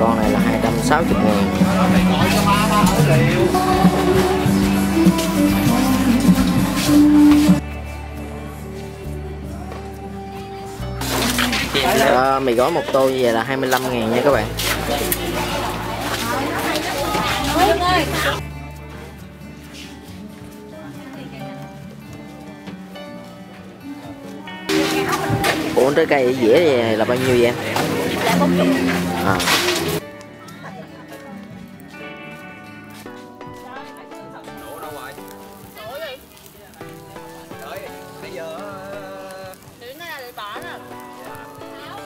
con này là 260.000. Mì gói một tô như vậy là 25.000 nha các bạn. Ủa trái cây dĩa thì là bao nhiêu vậy em? À.